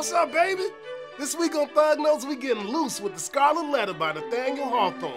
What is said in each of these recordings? What's up, baby? This week on Thug Notes, we getting loose with The Scarlet Letter by Nathaniel Hawthorne.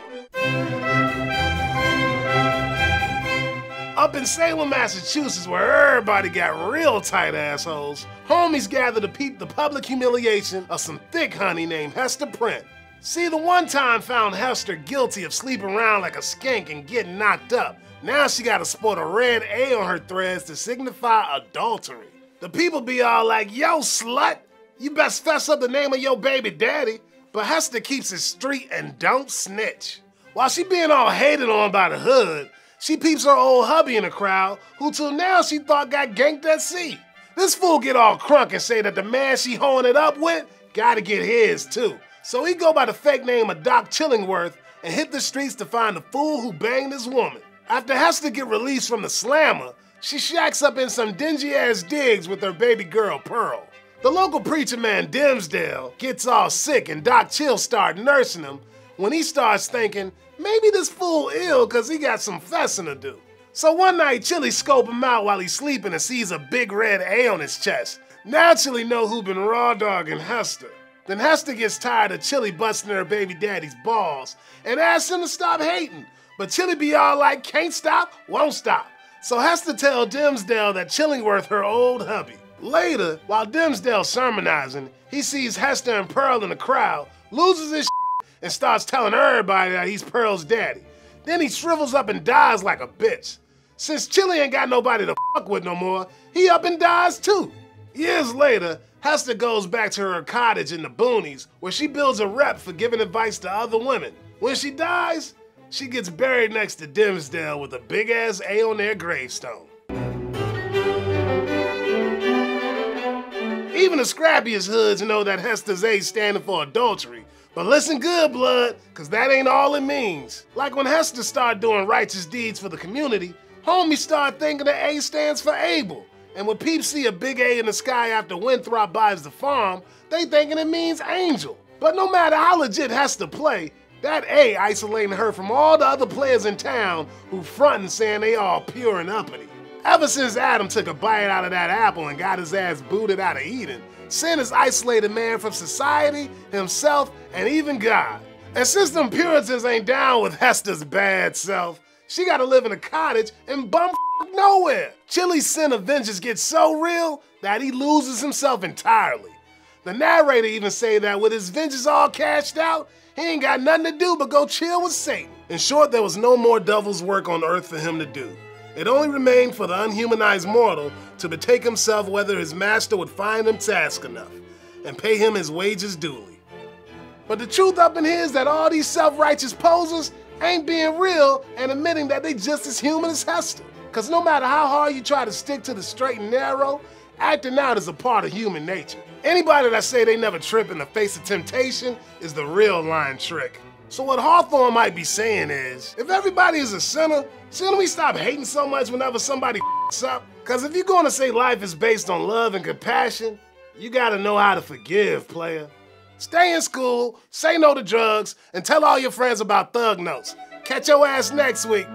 Up in Salem, Massachusetts, where everybody got real tight assholes, homies gathered to peep the public humiliation of some thick honey named Hester Prynne. See, the one time found Hester guilty of sleeping around like a skank and getting knocked up. Now she gotta sport a red A on her threads to signify adultery. The people be all like, yo, slut, you best fess up the name of your baby daddy. But Hester keeps his street and don't snitch. While she being all hated on by the hood, she peeps her old hubby in the crowd, who till now she thought got ganked at sea. This fool get all crunk and say that the man she hoeing it up with gotta get his too. So he go by the fake name of Doc Chillingworth and hit the streets to find the fool who banged his woman. After Hester get released from the slammer, she shacks up in some dingy-ass digs with her baby girl, Pearl. The local preacher man, Dimmesdale, gets all sick and Doc Chill start nursing him when he starts thinking, maybe this fool ill cause he got some fessing to do. So one night, Chilly scope him out while he's sleeping and sees a big red A on his chest. Now Chilly know who been raw-dogging Hester. Then Hester gets tired of Chilly busting her baby daddy's balls and asks him to stop hating. But Chilly be all like, can't stop, won't stop. So Hester tell Dimmesdale that Chillingworth her old hubby. Later, while Dimmesdale sermonizing, he sees Hester and Pearl in the crowd, loses his shit, and starts telling everybody that he's Pearl's daddy. Then he shrivels up and dies like a bitch. Since Chilly ain't got nobody to fuck with no more, he up and dies too. Years later, Hester goes back to her cottage in the boonies, where she builds a rep for giving advice to other women. When she dies, she gets buried next to Dimmesdale with a big-ass A on their gravestone. Even the scrappiest hoods know that Hester's A standing for adultery. But listen good, blood, cause that ain't all it means. Like when Hester start doing righteous deeds for the community, homies start thinking that A stands for able. And when peeps see a big A in the sky after Winthrop buys the farm, they thinking it means angel. But no matter how legit Hester play, that A isolating her from all the other players in town who frontin' saying they all pure and uppity. Ever since Adam took a bite out of that apple and got his ass booted out of Eden, sin has isolated man from society, himself, and even God. And since them Puritans ain't down with Hester's bad self, she gotta live in a cottage and bum nowhere. Chilly's sin of vengeance gets so real that he loses himself entirely. The narrator even say that with his vengeance all cashed out, he ain't got nothing to do but go chill with Satan. In short, there was no more devil's work on earth for him to do. It only remained for the unhumanized mortal to betake himself whether his master would find him task enough and pay him his wages duly. But the truth up in here is that all these self-righteous posers ain't being real and admitting that they just as human as Hester. Cause no matter how hard you try to stick to the straight and narrow, acting out is a part of human nature. Anybody that say they never trip in the face of temptation is the real lying trick. So what Hawthorne might be saying is, if everybody is a sinner, shouldn't we stop hating so much whenever somebody f***s up? Cause if you're gonna say life is based on love and compassion, you gotta know how to forgive, player. Stay in school, say no to drugs, and tell all your friends about Thug Notes. Catch your ass next week.